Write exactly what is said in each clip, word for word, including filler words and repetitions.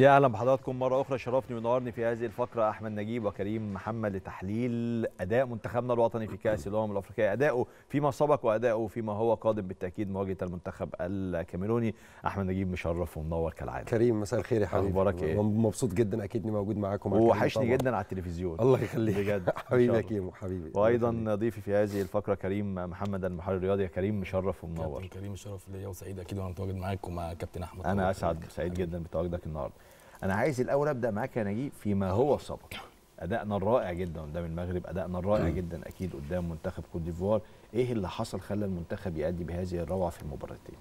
يا اهلا بحضراتكم مره اخرى. شرفني وينورني في هذه الفقره احمد نجيب وكريم محمد لتحليل اداء منتخبنا الوطني في كاس الامم الافريقيه، اداؤه فيما سبق واداؤه فيما هو قادم بالتاكيد مواجهه المنتخب الكاميروني. احمد نجيب مشرف ومنور كالعاده. كريم مساء الخير يا حبيبي، اخبارك ايه؟ مبسوط جدا اكيد اني موجود معاكم، وحشني جدا على التلفزيون. الله يخليك بجد حبيبي يا كيمو حبيبي. وايضا ضيفي في هذه الفقره كريم محمد المحرر الرياضي. يا كريم مشرف ومنور. كريم مشرف ليا وسعيد اكيد وانا متواجد معاك ومع كابتن احمد. انا اسعد وسعيد جدا بتواجدك النهارده. أنا عايز الأول أبدأ معاك يا نجيب فيما هو سبق، أدائنا الرائع جدا قدام المغرب، أدائنا الرائع جدا أكيد قدام منتخب كوت ديفوار، إيه اللي حصل خلى المنتخب يأدي بهذه الروعة في المباراتين؟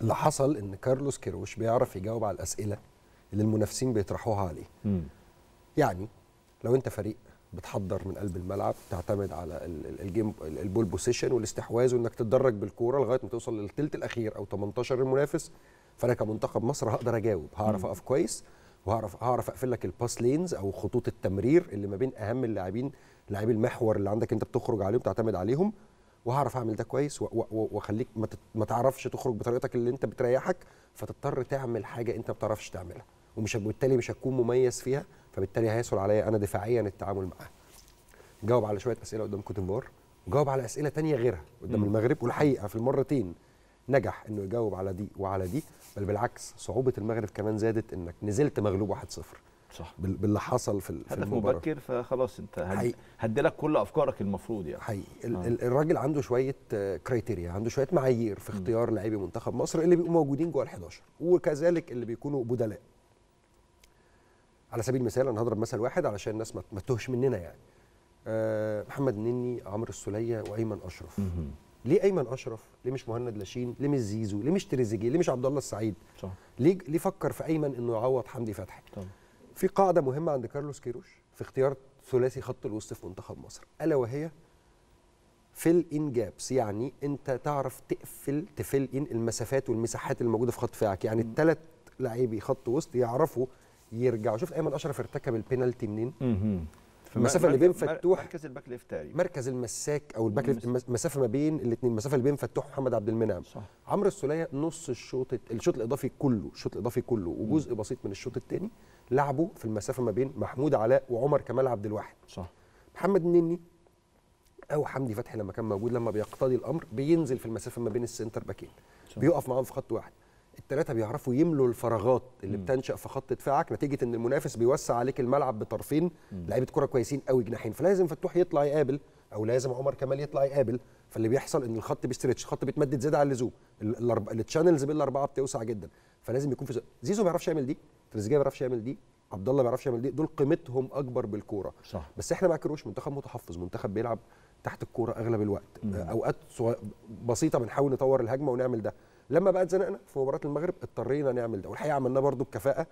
اللي حصل إن كارلوس كيروش بيعرف يجاوب على الأسئلة اللي المنافسين بيطرحوها عليه. م. يعني لو أنت فريق بتحضر من قلب الملعب، تعتمد على الجيم البول بوزيشن والاستحواذ وإنك تتدرج بالكورة لغاية ما توصل للثلث الأخير أو تمنتاشر المنافس، فأنا كمنتخب مصر هقدر أجاوب، هعرف أقف كويس، وهعرف هعرف اقفل لك الباس لينز او خطوط التمرير اللي ما بين اهم اللاعبين، لاعبي المحور اللي عندك انت بتخرج عليهم تعتمد عليهم، وهعرف اعمل ده كويس واخليك ما تعرفش تخرج بطريقتك اللي انت بتريحك، فتضطر تعمل حاجه انت ما بتعرفش تعملها ومش وبالتالي مش هتكون مميز فيها، فبالتالي هيسهل عليا انا دفاعيا التعامل معاها. جاوب على شويه اسئله قدام كوت ديفوار، وجاوب على اسئله ثانيه غيرها قدام المغرب، والحقيقه في المرتين نجح انه يجاوب على دي وعلى دي، بل بالعكس صعوبه المغرب كمان زادت انك نزلت مغلوب واحد صفر. صح، باللي حصل في المباراه هدف مبكر، فخلاص انت هدلك كل افكارك المفروض يعني. حقيقي آه. الراجل عنده شويه كرايتيريا، عنده شويه معايير في اختيار لاعبي منتخب مصر اللي بيبقوا موجودين جوه ال11 وكذلك اللي بيكونوا بدلاء. على سبيل المثال انا هضرب مثل واحد علشان الناس ما تتوهش مننا يعني. أه محمد النني، عمرو السوليه، وايمن اشرف. مم. ليه ايمن اشرف؟ ليه مش مهند لاشين؟ ليه مش زيزو؟ ليه مش تريزيجيه؟ ليه مش عبد الله السعيد؟ صح. ليه ليه فكر في ايمن انه يعوض حمدي فتحي؟ طبعا. في قاعده مهمه عند كارلوس كيروش في اختيار ثلاثي خط الوسط في منتخب مصر، الا وهي فيل ان جابس، يعني انت تعرف تقفل تفل ان المسافات والمساحات اللي موجوده في خط دفاعك، يعني الثلاث لاعبي خط وسط يعرفوا يرجعوا. شفت ايمن اشرف ارتكب البينالتي منين؟ اها المسافه اللي بين فتوح مركز الباك ليفت تقريبا، مركز المساك او الباك ليفت، المسافه ما بين الاثنين، المسافه اللي بين فتوح ومحمد عبد المنعم. صح. عمرو السوليه نص الشوط الشوط الاضافي كله، الشوط الاضافي كله وجزء بسيط من الشوط الثاني لعبوا في المسافه ما بين محمود علاء وعمر كمال عبد الواحد. صح. محمد النني او حمدي فتحي لما كان موجود لما بيقتضي الامر بينزل في المسافه ما بين السنتر باكين، بيقف معاهم في خط واحد. الثلاثه بيعرفوا يملوا الفراغات اللي مم. بتنشأ في خط دفاعك نتيجه ان المنافس بيوسع عليك الملعب بطرفين لعيبه كره كويسين قوي جناحين، فلازم فتوح يطلع يقابل او لازم عمر كمال يطلع يقابل، فاللي بيحصل ان الخط بيستريتش، الخط بيتمدد زياده عن اللزوم، التشانلز بين الاربعه بتوسع جدا، فلازم يكون في زيزو ما بيعرفش يعمل دي، تريزيجيه ما بيعرفش يعمل دي، عبد الله ما بيعرفش يعمل دي، دول قيمتهم اكبر بالكوره. صح. بس احنا مع كروش منتخب متحفظ، منتخب بيلعب تحت الكوره اغلب الوقت، مم. اوقات بسيطه بنحاول نطور الهجمه ونعمل ده، لما بقى اتزنقنا في مباراه المغرب اضطرينا نعمل ده، والحقيقه عملناه برضو بكفاءه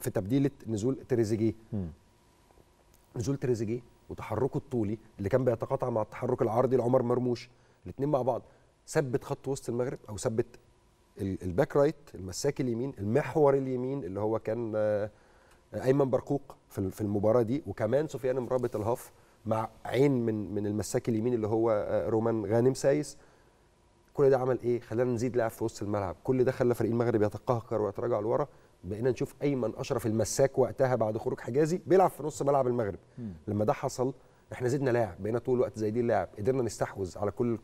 في تبديله نزول تريزيجيه. نزول تريزيجيه وتحركه الطولي اللي كان بيتقاطع مع التحرك العرضي لعمر مرموش، الاثنين مع بعض ثبت خط وسط المغرب او ثبت الباك رايت، المساك اليمين، المحور اليمين اللي هو كان ايمن برقوق في المباراه دي، وكمان سفيان مرابط الهاف مع عين من من المساك اليمين اللي هو رومان غانم سايس. كل ده عمل ايه؟ خلانا نزيد لاعب في وسط الملعب، كل ده خلى فريق المغرب يتقهقر ويتراجع لورا، بقينا نشوف ايمن اشرف المساك وقتها بعد خروج حجازي بيلعب في نص ملعب المغرب. م. لما ده حصل احنا زدنا لاعب، بقينا طول الوقت زايدين لاعب، قدرنا نستحوذ على كل،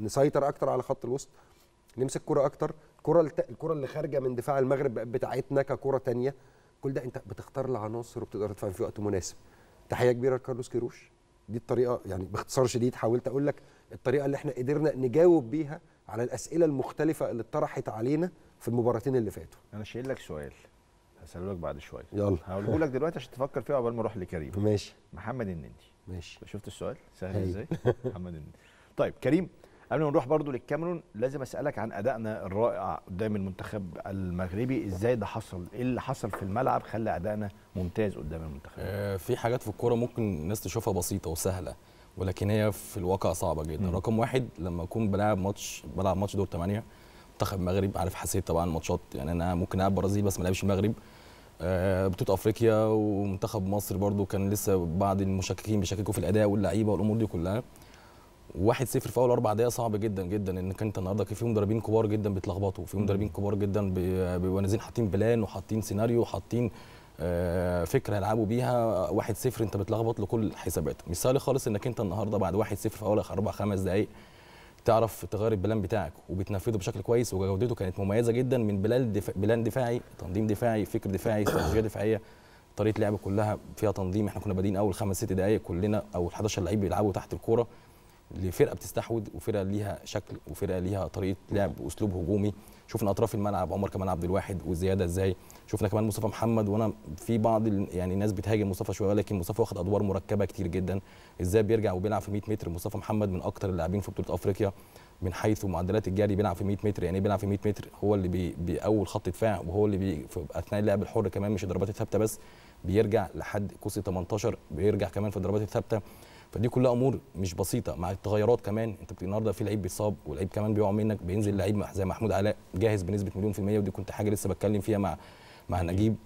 نسيطر اكتر على خط الوسط، نمسك كرة اكتر، الكرة الكرة اللي خارجه من دفاع المغرب بقت بتاعتنا ككرة ثانيه، كل ده انت بتختار العناصر وبتقدر تدفع في وقت مناسب. تحيه كبيره لكارلوس كيروش، دي الطريقه يعني باختصار شديد حاولت اقول لك الطريقه اللي احنا قدرنا نجاوب بيها على الاسئله المختلفه اللي اتطرحت علينا في المباراتين اللي فاتوا. انا شايل لك سؤال هساله لك بعد شويه، يلا هقوله لك دلوقتي عشان تفكر فيه قبل ما اروح لكريم. ماشي. محمد النني. ماشي. شفت السؤال سهل ازاي؟ محمد النني. طيب كريم، قبل ما نروح برضو للكاميرون لازم اسالك عن ادائنا الرائع قدام المنتخب المغربي، ازاي ده حصل؟ ايه اللي حصل في الملعب خلى ادائنا ممتاز قدام المنتخب؟ آه في حاجات في الكوره ممكن الناس تشوفها بسيطه وسهله، ولكن هي في الواقع صعبه جدا. م. رقم واحد، لما اكون بلعب ماتش بلعب ماتش دور ثمانية منتخب المغرب، عارف حسيت طبعا الماتشات، يعني انا ممكن العب برازيل بس ما لعبش المغرب، آه بطوله افريقيا ومنتخب مصر برضو كان لسه بعض المشككين بيشككوا في الاداء واللعيبه والامور دي كلها، واحد صفر في اول اربع دقائق صعب جدا جدا ان كانت النهارده فيهم مدربين كبار جدا بيتلخبطوا، فيهم مدربين كبار جدا بيبقوا نازلين حاطين بلان وحاطين سيناريو وحاطين فكره يلعبوا بيها. واحد صفر انت بتلخبط لكل الحسابات. مش سهل خالص انك انت النهارده بعد واحد صفر في اول اربع خمس دقائق تعرف تغير البلان بتاعك وبتنفذه بشكل كويس، وجودته كانت مميزه جدا من بلان دفاع، بلان دفاعي، تنظيم دفاعي، فكر دفاعي، استراتيجيه دفاعيه، طريقه لعب كلها فيها تنظيم. احنا كنا بادئين اول خمس ست دقائق كلنا او احد عشر لعيب بيلعبوا تحت الكوره لفرقه بتستحوذ وفرقه ليها شكل وفرقه ليها طريقه لعب واسلوب هجومي. شفنا اطراف الملعب عمر كمال عبد الواحد والزياده ازاي، شفنا كمان مصطفى محمد، وانا في بعض يعني الناس بتهاجم مصطفى شويه، لكن مصطفى واخد ادوار مركبه كتير جدا. ازاي بيرجع وبيلعب في مية متر؟ مصطفى محمد من اكتر اللاعبين في بطوله افريقيا من حيث معدلات الجري، بيلعب في مية متر. يعني بيلعب في مية متر هو اللي بي باول خط دفاع، وهو اللي بي في اثناء اللعب الحر كمان، مش الضربات الثابته بس، بيرجع لحد كوسي تمنتاشر، بيرجع كمان في الضربات الثابته. فدي كلها امور مش بسيطه مع التغيرات كمان. انت النهارده في لعيب بيتصاب ولعيب كمان بيقع منك، بينزل لعيب زي محمود علاء جاهز بنسبه مليون في الميه، ودي كنت حاجه لسه بتكلم فيها مع مع نجيب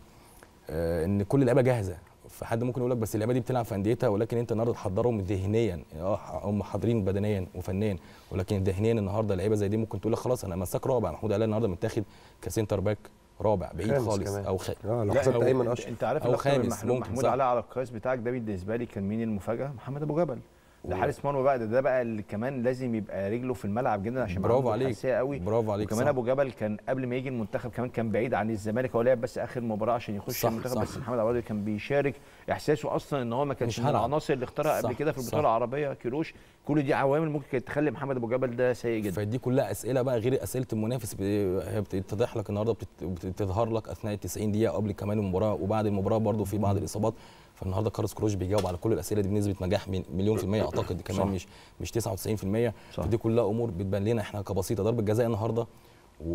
آه ان كل اللعيبه جاهزه. فحد ممكن يقول لك بس اللعيبه دي بتلعب في انديتها، ولكن انت النهارده تحضرهم ذهنيا. اه هم حاضرين بدنيا وفنيا، ولكن ذهنيا النهارده لعيبه زي دي ممكن تقول لك خلاص انا مساك رابع. محمود علاء النهارده متاخد كسنتر باك رابع بعيد خالص كمان. او خامس. اه لو حسبت ايمن اشرف انت عارف محمود, محمود علاء على القياس بتاعك ده بالنسبه لي كان مين المفاجاه؟ محمد ابو جبل، ده حارس مرمى بقى، ده ده بقى اللي كمان لازم يبقى رجله في الملعب جدا عشان برافو عليك قوي. برافو عليك. وكمان صح. ابو جبل كان قبل ما يجي المنتخب كمان كان بعيد عن الزمالك، هو لعب بس اخر مباراه عشان يخش المنتخب، بس محمد عبد الواحد كان بيشارك. احساسه اصلا ان هو ما كانش من العناصر اللي اختارها قبل كده في البطوله العربيه كيروش. كل دي عوامل ممكن تخلي محمد ابو جبل ده سيء جدا. فدي كلها اسئله بقى غير اسئله المنافس بتتضح لك النهارده، بتظهر لك اثناء التسعين دقيقه قبل كمان المباراه وبعد المباراه برده في بعض الاصابات. فالنهارده كارلوس كروش بيجاوب على كل الاسئله دي بنسبه نجاح من مليون في الميه، اعتقد كمان مش مش تسعة وتسعين في الميه. فدي كلها امور بتبان لنا احنا كبسيطه. ضربه جزاء النهارده و...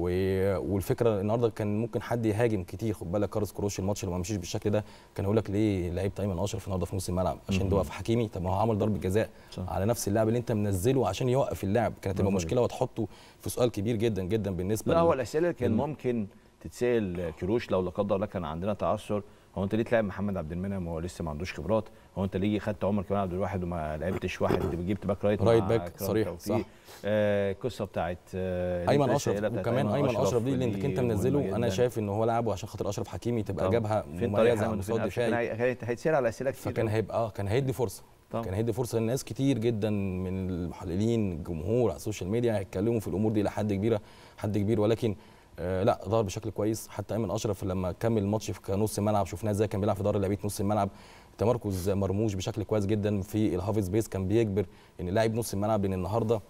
والفكره النهارده كان ممكن حد يهاجم كتير. خد بالك كارلوس كروش الماتش اللي ما مشيش بالشكل ده كان يقول لك ليه لعيبه ايمن اشرف النهارده في نص الملعب عشان ده وقف حكيمي؟ طب ما هو عمل ضربه جزاء على نفس اللاعب اللي انت منزله عشان يوقف اللعب، كانت تبقى مشكله وتحطه في سؤال كبير جدا جدا بالنسبه لا هو الاسئله كان ممكن تتسال كروش لو لا قدر الله كان عندنا تعثر، هو انت ليه تلعب محمد عبد المنعم وهو لسه ما عندوش خبرات؟ هو انت ليه خدت عمر كمان عبد الواحد وما لعبتش واحد جبت باك رايت رايت باك صريح؟ صح. القصه آه بتاعت آه ايمن اشرف، وكمان ايمن اشرف دي اللي انت منزله انا شايف ان هو لعبه عشان خاطر اشرف حكيمي تبقى جابها مميزه عن مصاد دفاعي، هيتسال على اسئله كتير فكان هيبقى كان هيدي فرصه طبعا. كان هيدي فرصه لناس كتير جدا من المحللين الجمهور على السوشيال ميديا هيتكلموا في الامور دي لحد كبيره حد كبير، ولكن آه لا ظهر بشكل كويس. حتى ايمن اشرف لما كمل الماتش في نص الملعب شفناه ازاي كان بيلعب في ظهر لعيبه نص الملعب، تمركز مرموش بشكل كويس جدا في الهاف سبيس، كان بيجبر ان لاعب نص الملعب، لان النهارده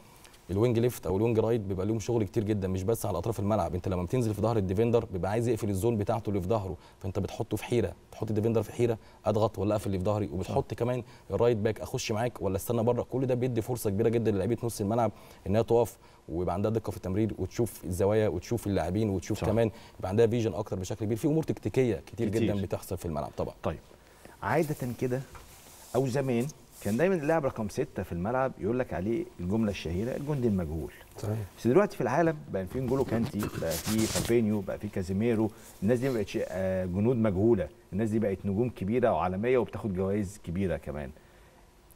الوينج ليفت او الوينج رايت بيبقى لهم شغل كتير جدا مش بس على اطراف الملعب. انت لما بتنزل في ظهر الديفندر بيبقى عايز يقفل الزون بتاعته اللي في ظهره، فانت بتحطه في حيره، تحط الديفندر في حيره اضغط ولا اقفل اللي في ظهري، وبتحط كمان الرايت باك اخش معاك ولا استنى بره. كل ده بيدي فرصه كبيره جدا للاعيبه نص الملعب انها تقف ويبقى عندها دقه في التمرير وتشوف الزوايا وتشوف اللاعبين وتشوف صح. كمان يبقى عندها فيجن اكتر بشكل كبير. في امور تكتيكيه كتير, كتير جدا بتحصل في الملعب طبعا. طيب عاده كده او زمان كان دايما اللاعب رقم ستة في الملعب يقول لك عليه الجمله الشهيره الجندي المجهول. صحيح. بس دلوقتي في العالم بقى في نجولو كانتي، بقى في فابينيو، بقى في كازيميرو، الناس دي ما بقتش جنود مجهوله، الناس دي بقت نجوم كبيره وعالميه وبتاخد جوائز كبيره كمان.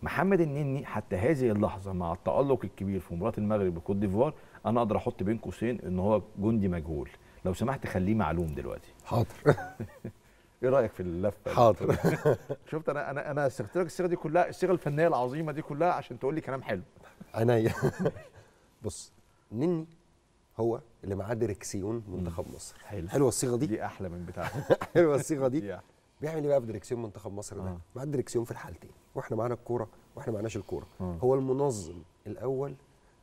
محمد النني حتى هذه اللحظه مع التالق الكبير في مباراه المغرب بكوت ديفوار انا اقدر احط بين قوسين ان هو جندي مجهول، لو سمحت خليه معلوم دلوقتي. حاضر. ايه رايك في اللفه؟ حاضر. شفت انا انا انا استغلت لك الصيغه دي كلها، الصيغه الفنيه العظيمه دي كلها عشان تقول لي كلام حلو. عينيا. بص نني هو اللي معاه دريكسيون منتخب مصر. حلو. حلوه الصيغه دي؟ دي احلى من بتاعتك. حلوه الصيغه دي؟ بيعمل ايه بقى في دريكسيون منتخب مصر ده؟ آه. معاه الدريكسيون في الحالتين، واحنا معانا الكوره واحنا معناش الكوره. آه. هو المنظم الاول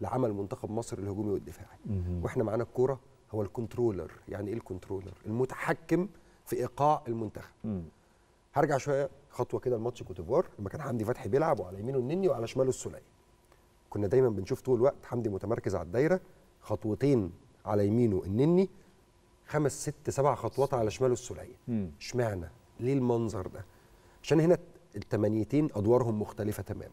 لعمل منتخب مصر الهجومي والدفاعي. واحنا معانا الكوره هو الكنترولر. يعني ايه الكنترولر؟ المتحكم في ايقاع المنتخب. مم. هرجع شويه خطوه كده الماتش كوت ديفوار لما كان حمدي فتحي بيلعب وعلى يمينه النني وعلى شماله السوليه. كنا دايما بنشوف طول الوقت حمدي متمركز على الدايره، خطوتين على يمينه النني، خمس ست سبع خطوات على شماله السوليه. اشمعنى؟ ليه المنظر ده؟ عشان هنا التمانيتين ادوارهم مختلفه تماما.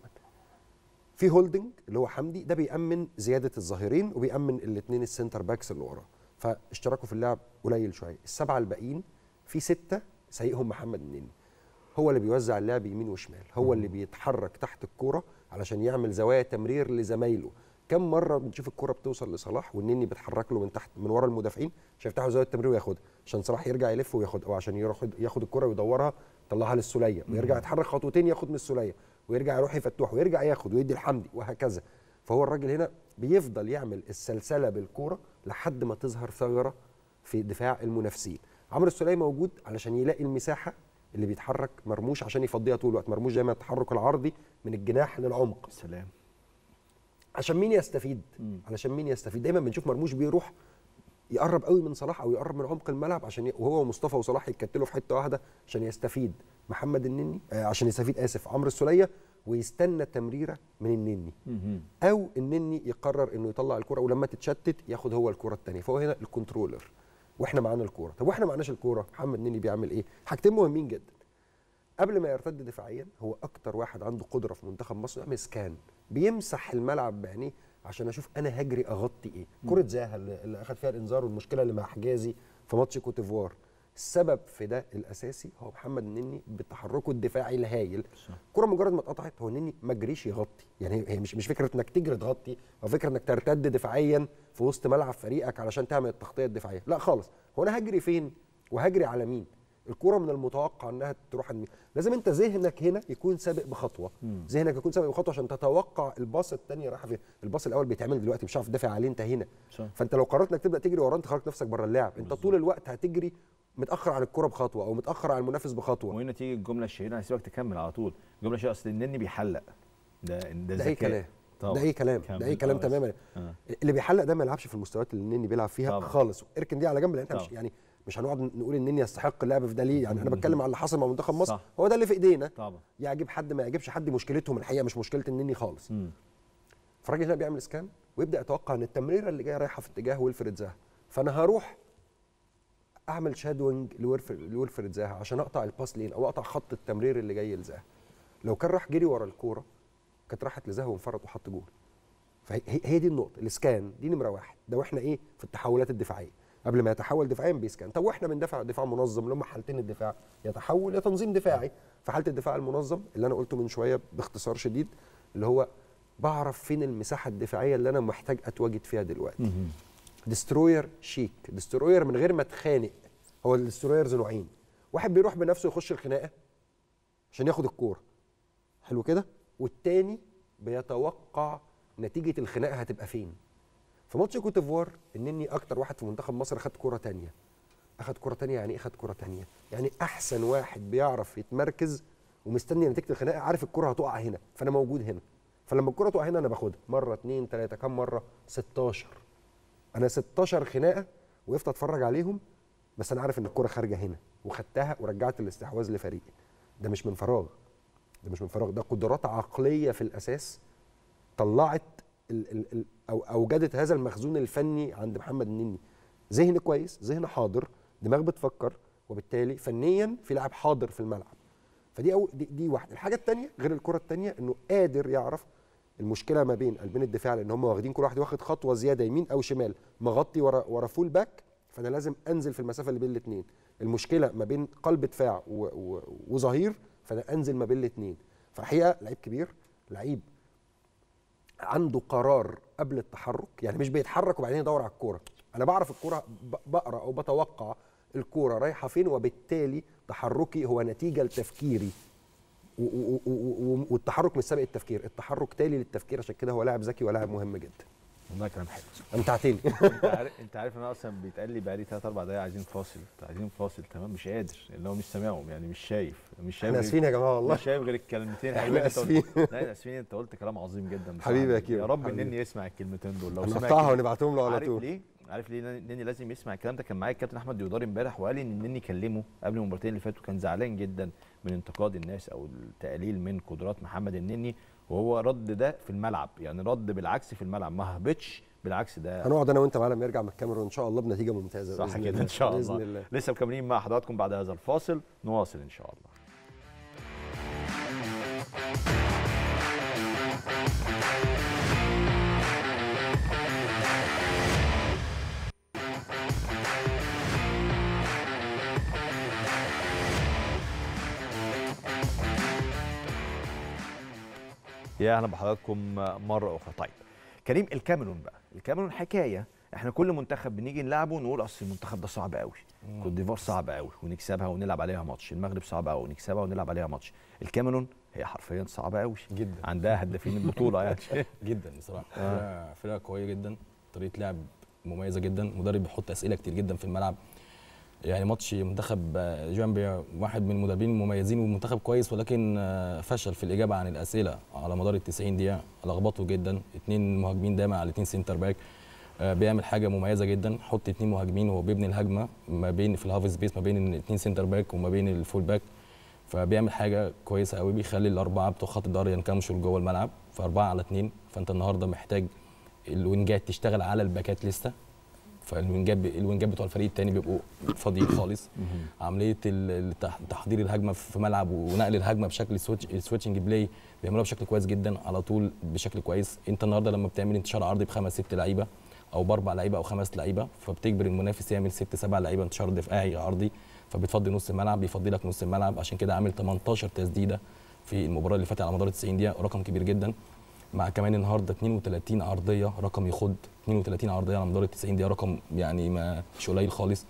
في هولدنج اللي هو حمدي ده بيأمن زياده الظاهرين وبيأمن الاثنين السنتر باكس اللي وراه، فاشتراكه في اللعب قليل شويه. السبعه الباقيين في ستة سايقهم محمد النني، هو اللي بيوزع اللعب يمين وشمال، هو اللي بيتحرك تحت الكورة علشان يعمل زوايا تمرير لزمايله. كم مره بنشوف الكره بتوصل لصلاح والنني بيتحرك له من تحت من ورا المدافعين عشان يفتحوا زاويه التمرير وياخدها، عشان صلاح يرجع يلف وياخد، او عشان ياخد ياخد الكره ويدورها يطلعها للسوليه ويرجع يتحرك خطوتين ياخد من السوليه ويرجع يروح يفتح ويرجع ياخد ويدي لحمدي وهكذا. فهو الراجل هنا بيفضل يعمل السلسله بالكوره لحد ما تظهر ثغره في دفاع المنافسين. عمرو السوليه موجود علشان يلاقي المساحه اللي بيتحرك مرموش عشان يفضيها طول الوقت. مرموش دايما التحرك العرضي من الجناح للعمق. سلام. عشان مين يستفيد؟ علشان مين يستفيد؟ دايما بنشوف مرموش بيروح يقرب قوي من صلاح او يقرب من عمق الملعب عشان ي... وهو ومصطفى وصلاح يتكتلوا في حته واحده عشان يستفيد محمد النني آه عشان يستفيد اسف عمرو السوليه ويستنى تمريره من النني او النني يقرر انه يطلع الكره ولما تتشتت ياخد هو الكره الثانيه. فهو هنا الكنترولر واحنا معانا الكوره. طب واحنا معناش الكوره محمد النني بيعمل ايه؟ حاجتين مهمين جدا. قبل ما يرتد دفاعيا هو اكتر واحد عنده قدره في منتخب مصر يعمل سكان، بيمسح الملعب بعينيه عشان اشوف انا هجري اغطي ايه. كره زاهه اللي اخذ فيها الانذار والمشكله اللي مع حجازي في ماتش كوت ديفوار، السبب في ده الاساسي هو محمد النني بتحركه الدفاعي الهايل. الكره مجرد ما اتقطعت هو النني ما جريش يغطي، يعني هي مش مش فكره انك تجري تغطي او فكره انك ترتد دفاعيا في وسط ملعب فريقك علشان تعمل التغطيه الدفاعيه، لا خالص. هو انا هجري فين وهجري على مين؟ الكرة من المتوقع انها تروح لمين؟ لازم انت ذهنك هنا يكون سابق بخطوه، ذهنك يكون سابق بخطوه عشان تتوقع الباص الثانيه رايحه فين. الباص الاول بيتعمل دلوقتي مش عارف تدافع عليه انت هنا صح. فانت لو قررت انك تبدا تجري وراه انت خرجت نفسك بره اللعب، انت بالزبط. طول الوقت هتجري متاخر عن الكرة بخطوه او متاخر عن المنافس بخطوه. وهنا تيجي الجمله الشهيره، هسيبك تكمل على طول الجمله الشهيره، اصل النني بيحلق. ده ده ذكاء، ده اي كلام، ده اي كلام تماما. آه. اللي بيحلق ده ما يلعبش في المستويات اللي النني بيلعب فيها طبعا. خالص اركن دي على جنب، لان مش يعني مش هنقعد نقول ان النني يستحق اللعب في ده ليه، يعني انا بتكلم على اللي حصل مع منتخب مصر صح. هو ده اللي في ايدينا طبعا، يعجب حد ما يعجبش حد، مشكلتهم الحقيقه مش مشكله النني خالص. فالراجل هنا بيعمل سكان ويبدا يتوقع ان التمريره اللي جايه رايحه في اتجاه ويلفريد زاها، فانا هروح اعمل شادوينج لويلفريد زاها عشان اقطع الباس لين او اقطع خط التمرير اللي جاي لزاها. لو كان راح جري ورا الكوره كانت راحت لزاها وانفرط وحط جول. فهي دي النقطه، الاسكان دي نمره واحد، ده واحنا ايه في التحولات الدفاعيه قبل ما يتحول دفاعيا بيسكن. طب واحنا بندافع دفاع منظم لما حالتين الدفاع يتحول لتنظيم دفاعي. في حاله الدفاع المنظم اللي انا قلته من شويه باختصار شديد، اللي هو بعرف فين المساحه الدفاعيه اللي انا محتاج اتواجد فيها دلوقتي. ديستروير شيك، ديستروير من غير ما اتخانق. هو الديسترويرز نوعين، واحد بيروح بنفسه يخش الخناقه عشان ياخد الكوره حلو كده، والتاني بيتوقع نتيجه الخناقه هتبقى فين. في ماتش كوت ديفوار النني اكتر واحد في منتخب مصر اخد كره ثانيه. اخد كره ثانيه يعني ايه اخد كره ثانيه؟ يعني احسن واحد بيعرف يتمركز ومستني نتيجه الخناقه، عارف الكره هتقع هنا فانا موجود هنا، فلما الكره تقع هنا انا باخدها. مره اثنين ثلاثه كم مره؟ ستاشر. انا ستاشر خناقه وقفت اتفرج عليهم، بس انا عارف ان الكره خارجه هنا وخدتها ورجعت الاستحواذ لفريقي. ده مش من فراغ، ده مش من فراغ، ده قدرات عقليه في الاساس طلعت ال ال ال او اوجدت هذا المخزون الفني عند محمد النني. ذهن كويس، ذهن حاضر، دماغ بتفكر، وبالتالي فنيا في لاعب حاضر في الملعب. فدي أو دي, دي واحده. الحاجه الثانيه غير الكره الثانيه انه قادر يعرف المشكله ما بين قلبين الدفاع، لان هم واخدين كل واحد واخد خطوه زياده يمين او شمال، مغطي ورا ورا فول باك، فانا لازم انزل في المسافه اللي بين الاثنين. المشكله ما بين قلب دفاع وظهير، فانا انزل ما بين الاثنين. فالحقيقه لعيب كبير، لعيب عنده قرار قبل التحرك، يعني مش بيتحرك وبعدين يدور على الكوره. انا بعرف الكوره، بقرا او بتوقع الكوره رايحه فين، وبالتالي تحركي هو نتيجه لتفكيري، والتحرك مش سابق التفكير، التحرك تالي للتفكير. عشان كده هو لاعب ذكي ولاعب مهم جدا. والله كلام حلو، امتعتني. انت عارف انت عارف انا اصلا بيتقال لي بقى لي ثلاث اربع دقايق عايزين فاصل، عايزين فاصل تمام، مش قادر، اللي هو مش سامعهم، يعني مش شايف مش شايف احنا اسفين يا جماعه والله، مش شايف غير الكلمتين. احنا اسفين، لا اسفين، انت قلت كلام عظيم جدا حبيبي يا كيرو. يا رب النني يسمع الكلمتين دول، لو سمعها ونبعتهم له على طول. عارف ليه؟ عارف ليه النني لازم يسمع الكلام ده؟ كان معايا الكابتن احمد ديودار امبارح وقال لي ان النني كلمه قبل المباراتين اللي فاتوا، كان زعلان جدا من انتقاد الناس او التقليل من قدرات محمد النني، وهو رد ده في الملعب، يعني رد بالعكس في الملعب، ما هبطش، بالعكس ده هنقعد انا وانت معلم يرجع من الكاميرون ان شاء الله بنتيجه ممتازه صح كده ان شاء الله. الله لسه مكملين مع حضراتكم بعد هذا الفاصل، نواصل ان شاء الله. يا اهلا بحضراتكم مره اخرى. طيب كريم، الكاميرون بقى، الكاميرون حكايه. احنا كل منتخب بنيجي نلعبه ونقول اصل المنتخب ده صعب قوي، كوت ديفوار صعب قوي ونكسبها ونلعب عليها ماتش، المغرب صعب قوي ونكسبها ونلعب عليها ماتش. الكاميرون هي حرفيا صعبه قوي جدا، عندها هدافين البطوله يعني جدا بصراحه. آه. فرقه قويه جدا، طريقه لعب مميزه جدا، مدرب بيحط اسئله كتير جدا في الملعب. يعني ماتش منتخب جامبيا واحد من المدربين المميزين ومنتخب كويس، ولكن فشل في الاجابه عن الاسئله على مدار ال تسعين دقيقه، لخبطوا جدا. اثنين مهاجمين دايما على اثنين سنتر باك، بيعمل حاجه مميزه جدا، حط اثنين مهاجمين وهو بيبني الهجمه ما بين في الهاف سبيس ما بين الاثنين سنتر باك وما بين الفول باك، فبيعمل حاجه كويسه قوي، بيخلي الاربعه بتوع خط الدار ينكمشوا جوه الملعب، فاربعه على اثنين. فانت النهارده محتاج الوينجات تشتغل على الباكات لسه، فالوينجات الوينجات بتوع الفريق الثاني بيبقوا فاضيين خالص. عمليه تحضير الهجمه في ملعب ونقل الهجمه بشكل سويتش السويتشنج بلاي بيعملوها بشكل كويس جدا، على طول بشكل كويس. انت النهارده لما بتعمل انتشار عرضي بخمس ست لعيبه او باربع لعيبه او خمس لعيبه، فبتجبر المنافس يعمل ست سبع لعيبه انتشار دفاعي عرضي، فبتفضي نص الملعب، بيفضي لك نص الملعب. عشان كده عامل ثمانية عشر تسديده في المباراه اللي فاتت على مدار تسعين دقيقه، رقم كبير جدا. مع كمان النهارده اثنين وثلاثين عرضيه، رقم يخد اثنين وثلاثين عرضيه على مدار تسعين دقيقه، رقم يعني ما مش قليل خالص.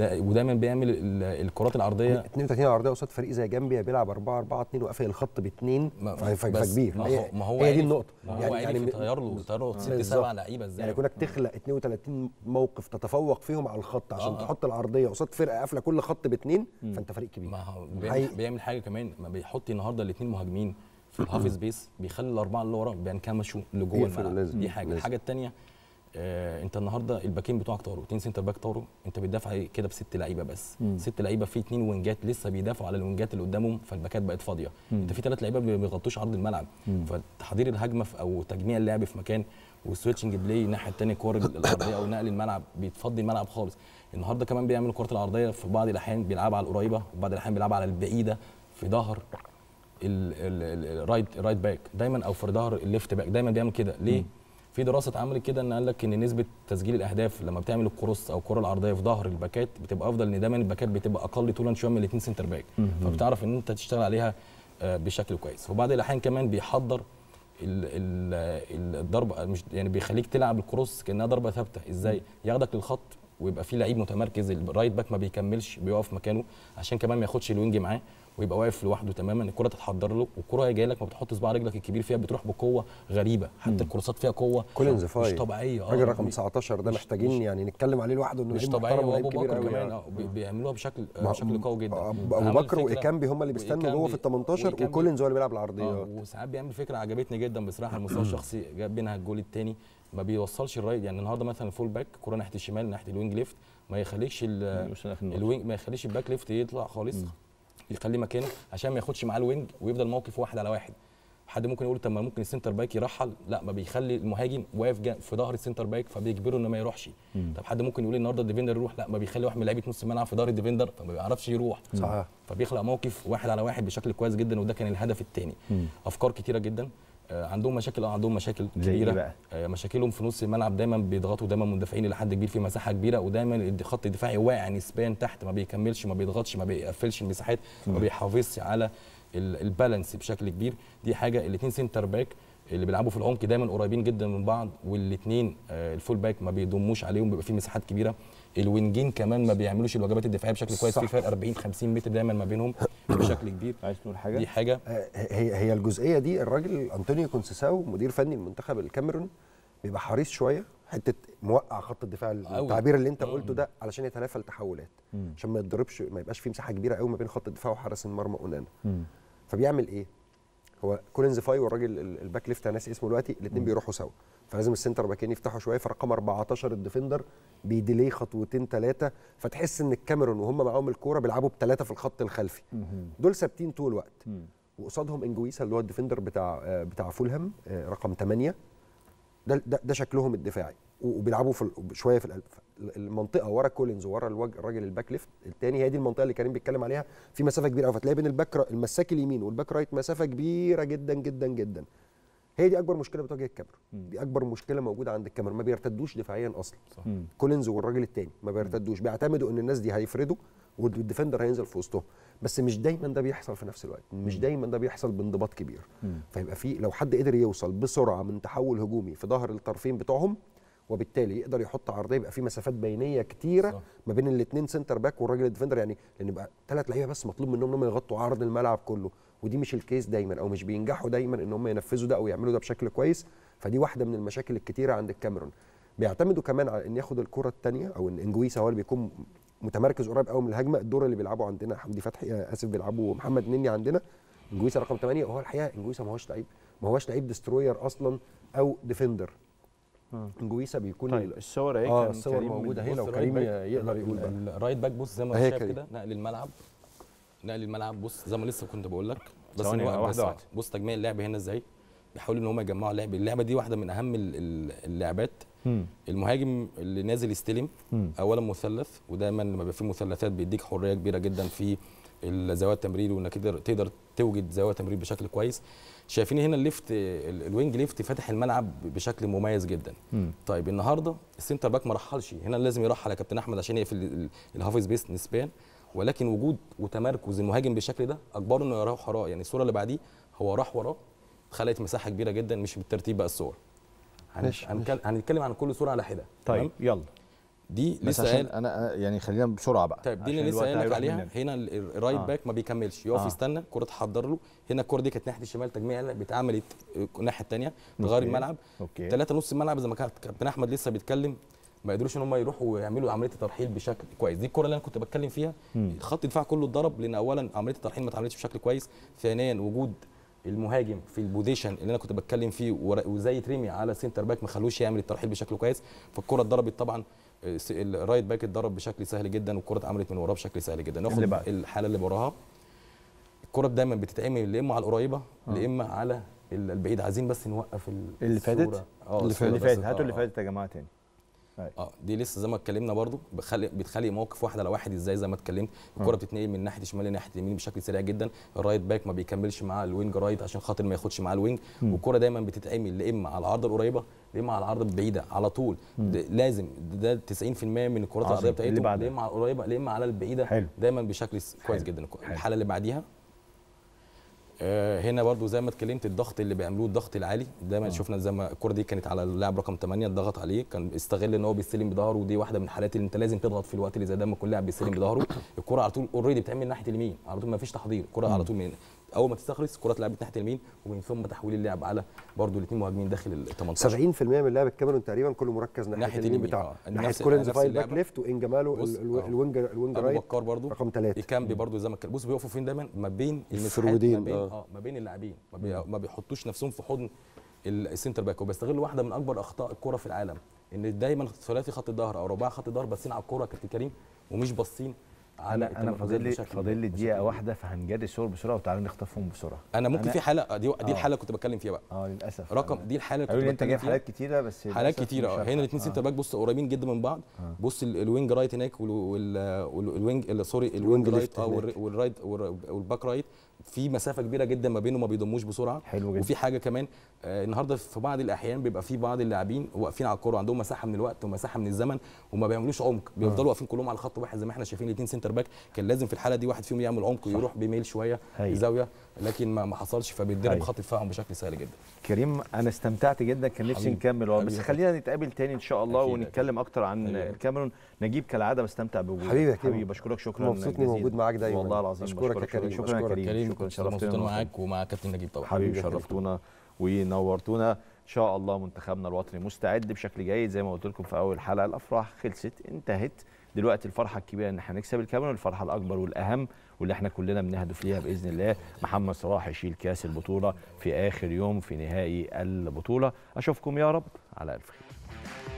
ودايما بيعمل الكرات العرضيه اثنين وثلاثين عرضيه قصاد فريق زي جنبي بيلعب أربعة أربعة اثنين وقافل الخط باثنين، فكبير. ما هو هي دي النقطه، يعني يعني بيطير له طير له ست سبع لعيبه ازاي، يعني كونك تخلق اثنين وثلاثين موقف تتفوق فيهم على الخط عشان آه. تحط العرضيه قصاد فرقه قافله كل خط باثنين، فانت فريق كبير. ما هو بيعمل, بيعمل حاجه كمان، ما بيحط النهارده الاثنين مهاجمين في الهاف سبيس، بيخلي الاربعه اللي ورا بينكمشوا لجوه الملعب. دي حاجه. الحاجه الثانيه، آه انت النهارده الباكين بتوعك طاروا، اثنين سنتر باك طاروا، انت بتدافع كده بست لعيبه بس، مم. ست لعيبه في اثنين وينجات لسه بيدافعوا على الوينجات اللي قدامهم، فالباكات بقت فاضيه، مم. انت في ثلاث لعيبه ما بيغطوش عرض الملعب، مم. فتحضير الهجمه او تجميع اللعب في مكان، والسويتشنج بلاي الناحيه الثانيه كور الارضيه او نقل الملعب، بيتفضي الملعب خالص. النهارده كمان بيعملوا الكرات العرضيه في بعض الاحيان بيلعبها على القريبه، وبعض الاحيان بيلعبها على البعيده في ظهر الرايت رايت باك دايما، او في ظهر الليفت باك دايما بيعمل كده. ليه؟ مم. في دراسه اتعملت كده ان قال لك ان نسبه تسجيل الاهداف لما بتعمل الكروس او الكره العرضيه في ظهر الباكات بتبقى افضل، ان دايما الباكات بتبقى اقل طولا شويه من الاثنين سنتر باك، فبتعرف ان انت تشتغل عليها بشكل كويس. وبعض الاحيان كمان بيحضر الضربه، مش يعني بيخليك تلعب الكروس كانها ضربه ثابته، ازاي؟ ياخدك للخط ويبقى في لعيب متمركز، الرايت باك ما بيكملش بيقف مكانه عشان كمان ما ياخدش الوينج معاه ويبقى واقف لوحده تماما. الكره تتحضر له والكره هي جايه لك، ما بتحط صباع رجلك الكبير فيها، بتروح بقوه غريبه، حتى الكورسات فيها قوه مش طبيعيه. الراجل رقم تسعة عشر ده محتاجين يعني نتكلم عليه لوحده، انه مش طبيعي. وابو بكر كمان بيعملوها بشكل بشكل قوي جدا. ابو بكر وايكامبي هم اللي بيستنوا جوه في ال تمنتاشر، وكولينز هو اللي بيلعب العرضيات. وساعات بيعمل فكره عجبتني جدا بصراحه المستوى الشخصي، جاب بينها الجول الثاني، ما بيوصلش الرايت. يعني النهارده مثلا الفول باك كره ناحيه الشمال ناحيه الوينج ليفت، ما يخليكش الوينج ما يخليش الباك ليفت يطلع خالص، يخلي مكانه عشان ما ياخدش معاه الوينج ويفضل موقف واحد على واحد. حد ممكن يقول طب ما ممكن السنتر باك يرحل، لا، ما بيخلي المهاجم واقف في ظهر السنتر باك فبيجبره انه ما يروحش. مم. طب حد ممكن يقول النهارده الديفندر يروح، لا، ما بيخلي واحد من لعيبه نص الملعب في ظهر الديفندر فما بيعرفش يروح. صح. فبيخلق موقف واحد على واحد بشكل كويس جدا، وده كان الهدف الثاني. افكار كتيره جدا، عندهم مشاكل اه عندهم مشاكل كبيره، مشاكلهم في نص الملعب دايما بيضغطوا دايما مندفعين لحد كبير في مساحه كبيره، ودايما الخط الدفاعي واقع نسبيا تحت، ما بيكملش ما بيضغطش ما بيقفلش المساحات، ما بيحافظش على البالانس بشكل كبير. دي حاجه. الاثنين سنتر باك اللي بيلعبوا في العمق دايما قريبين جدا من بعض، والاثنين الفول باك ما بيضموش عليهم، بيبقى في مساحات كبيره. الوينجين كمان ما بيعملوش الوجبات الدفاعيه بشكل كويس، في فرق أربعين خمسين متر دايما ما بينهم بشكل كبير. عايز تقول حاجه؟ دي حاجه. هي هي الجزئيه دي الراجل انطونيو كونسيساو مدير فني المنتخب الكاميرون بيبقى حريص شويه، حته موقع خط الدفاع، التعبير اللي انت قلته ده علشان يتنافى التحولات، عشان ما يتضربش، ما يبقاش في مساحه كبيره قوي ما بين خط الدفاع وحارس المرمى اونانا. فبيعمل ايه؟ هو كولينز فاي والراجل الباك ليفت انا ناسي اسمه دلوقتي، الاثنين بيروحوا سوا، فلازم السنتر باكين يفتحوا شويه، فرقم أربعتاشر الديفندر بيديليه خطوتين ثلاثه، فتحس ان الكاميرون وهم معاهم الكوره بيلعبوا بثلاثه في الخط الخلفي، دول ثابتين طول الوقت، وقصادهم انجويسا اللي هو الديفندر بتاع بتاع فولهام رقم ثمانية، ده ده, ده شكلهم الدفاعي، وبيلعبوا في شويه في المنطقه ورا كولينز ورا الراجل الباك ليفت الثاني. هي دي المنطقه اللي كريم بيتكلم عليها، في مسافه كبيره قوي، فتلاقي بين الباك المساك اليمين والباك رايت مسافه كبيره جدا جدا جدا. هي دي اكبر مشكله بتواجه الكاميرون، دي اكبر مشكله موجوده عند الكاميرون، ما بيرتدوش دفاعيا اصلا. صح. كولينز والراجل الثاني ما بيرتدوش، بيعتمدوا ان الناس دي هيفردوا والديفندر هينزل في وسطهم، بس مش دايما ده بيحصل في نفس الوقت، مش دايما ده بيحصل بانضباط كبير. مم. فيبقى في لو حد قدر يوصل بسرعه من تحول هجومي في ظهر الطرفين بتوعهم، وبالتالي يقدر يحط عرضيه، يبقى في مسافات بينيه كتيره صح. ما بين الاثنين سنتر باك والراجل الديفندر، يعني لان يبقى ثلاث لعيبه بس مطلوب منهم ان هم يغطوا عرض الملعب كله، ودي مش الكيس دايما او مش بينجحوا دايما ان هم ينفذوا ده او يعملوا ده بشكل كويس. فدي واحده من المشاكل الكتيره عند الكاميرون. بيعتمدوا كمان على ان ياخد الكره الثانيه او ان انجويسا هو اللي بيكون متمركز قريب قوي من الهجمه، الدور اللي بيلعبه عندنا حمدي فتحي اسف بيلعبه محمد نني عندنا، انجويسا رقم ثمانية، وهو الحقيقه انجويسا ما هوش لعيب، ما هوش لعيب ديستروير اصلا او ديفندر. انجويسا بيكون طيب الصور اهي اه الصور موجوده هنا، وكريم يقدر يقول الرايت باك بص زي ما شايف كده نقل الملعب، نقل الملعب بص زي ما لسه كنت بقول لك، بس واحده بص تجميع اللعب هنا ازاي، بيحاولوا ان هم يجمعوا لعب، اللعبه دي واحده من اهم اللعبات. المهاجم اللي نازل يستلم اولا مثلث، ودايما لما بيبقى فيه مثلثات بيديك حريه كبيره جدا في زوايا التمرير، وانك تقدر تقدر توجد زوايا تمرير بشكل كويس. شايفين هنا الليفت الوينج ليفت فاتح الملعب بشكل مميز جدا. مم. طيب النهارده السنتر باك ما رحلش، هنا لازم يرحل يا كابتن احمد عشان يقفل الهاف سبيس نسبيا، ولكن وجود وتمركز المهاجم بالشكل ده اجبره انه يروح وراه، يعني الصوره اللي بعديه هو راح وراه، خلقت مساحه كبيره جدا. مش بالترتيب بقى الصور، هنتكلم عن كل صوره على حده. طيب يلا دي لسه عشان انا يعني خلينا بسرعه بقى. طيب دي اللي لسه قايل عليها، هنا الرايت آه. باك ما بيكملش، يقف آه. يستنى الكره تحضر له، هنا الكره دي كانت ناحيه الشمال تجميع بتعملت الناحيه الثانيه تغير الملعب. اوكي ثلاثه نص الملعب زي ما كان كابتن احمد لسه بيتكلم، ما قدروش ان هم يروحوا يعملوا عمليه الترحيل بشكل كويس. دي الكره اللي انا كنت بتكلم فيها، خط الدفاع كله اتضرب، لان اولا عمليه الترحيل ما اتعملتش بشكل كويس، ثانيا وجود المهاجم في البوزيشن اللي انا كنت بتكلم فيه وزي ترمي على سنتر باك ما خلوش يعمل الترحيل بشكل كويس، فالكره اتضربت طبعا، الرايت باك اتضرب بشكل سهل جدا، والكره اتعملت من وراه بشكل سهل جدا. ناخد الحاله اللي وراها، الكره دايما بتتعمل يا اما على القريبه يا اما على البعيد. عايزين بس نوقف اللي فاتت اللي فاتت هاتوا اللي فاتت يا جماعه تاني. اه دي لسه زي ما اتكلمنا برضو بتخلي بتخلي موقف واحد على واحد ازاي، زي ما اتكلمت الكره بتتنقل من ناحيه شمال لناحيه يمين بشكل سريع جدا، الرايت باك ما بيكملش مع الوينج رايت عشان خاطر ما ياخدش مع الوينج، والكره دايما بتتعمل يا اما على العرضه القريبه يا اما على العرضه البعيده على طول. لازم ده تسعين في المية من الكرات العرضيه بتاعتهم، يا اما على القريبه يا اما على البعيده. حلو. دايما بشكل كويس جدا. الحاله اللي بعديها آه هنا برضو زي ما اتكلمت، الضغط اللي بيعملوه الضغط العالي دايما آه. شفنا زي ما الكره دي كانت على اللاعب رقم ثمانية، اتضغط عليه، كان استغل ان هو بيستلم بظهره، ودي واحده من الحالات اللي انت لازم تضغط في الوقت اللي زي ده لما كل لاعب بيستلم بظهره. الكره على طول اوريدي بتعمل ناحيه اليمين على طول، ما فيش تحضير، الكره على طول من اول ما تستخلص الكره اتلعبت ناحيه اليمين، ومن ثم تحويل اللعب على برضو الاثنين مهاجمين داخل ال ثمانية عشر. سبعين في المية من لعب الكاميرون تقريبا كله مركز ناحيه اليمين بتاعه، ناحيه كولينز فايل باك ليفت، وانجماله الوينج الوينج رايت رقم ثلاثة الكامبي برضو زي ما بص بيقفوا فين دايما ما بين اه ما بين اللاعبين، ما بيحطوش نفسهم في حضن السنتر باك، وبيستغلوا واحده من اكبر اخطاء الكره في العالم، ان دايما ثلاثي خط الظهر او رباعي خط الظهر باسين على الكره كابتن كريم ومش باصين على. انا فاضل لي فاضل لي دقيقه واحده، فهنجري الصور بسرعه وتعالى نخطفهم بسرعه. انا ممكن أنا في حلقه دي دي الحلقه كنت بتكلم فيها بقى اه للاسف رقم دي الحلقه اللي انت جايب حلقات كتيره، بس حلقات كتيره اه هنا الاثنين سنتر باك بص قريبين جدا من بعض، بص الوينج رايت هناك والوينج سوري الوينج رايت اه والرايت والباك رايت في مسافه كبيره جدا ما بينهم، ما بيضموش بسرعه. حلو جدا. وفي حاجه كمان آه النهارده في بعض الاحيان بيبقى في بعض اللاعبين واقفين على الكوره، عندهم مساحه من الوقت ومساحه من الزمن وما بيعملوش عمق، بيفضلوا واقفين كلهم على خط واحد زي ما احنا شايفين الاثنين سنتر باك، كان لازم في الحاله دي واحد فيهم يعمل عمق ويروح بميل شويه لزاويه، لكن ما, ما حصلش، فبيتضرب خط دفاعهم بشكل سهل جدا. كريم انا استمتعت جدا، كان نفسي نكمل اه بس خلينا نتقابل تاني ان شاء الله ونتكلم اكتر عن الكاميرون. نجيب كالعاده بستمتع بوجودك حبيبي حبيبي، بشكرك شكرا جزيلا، مبسوط اني موجود معاك دايما والله العظيم. بشكرك كريم، شكرا شرفتونا معاك ومع كابتن نجيب طبعا حبيبي، شرفتونا ونورتونا. ان شاء الله منتخبنا الوطني مستعد بشكل جيد، زي ما قلت لكم في اول حلقه الافراح خلصت انتهت، دلوقتي الفرحه الكبيره ان احنا هنكسب الكاميرون، الفرحه الاكبر والاهم واللي احنا كلنا بنهدف ليها باذن الله، محمد صلاح يشيل كاس البطوله في اخر يوم في نهائي البطوله. اشوفكم يا رب على الف خير.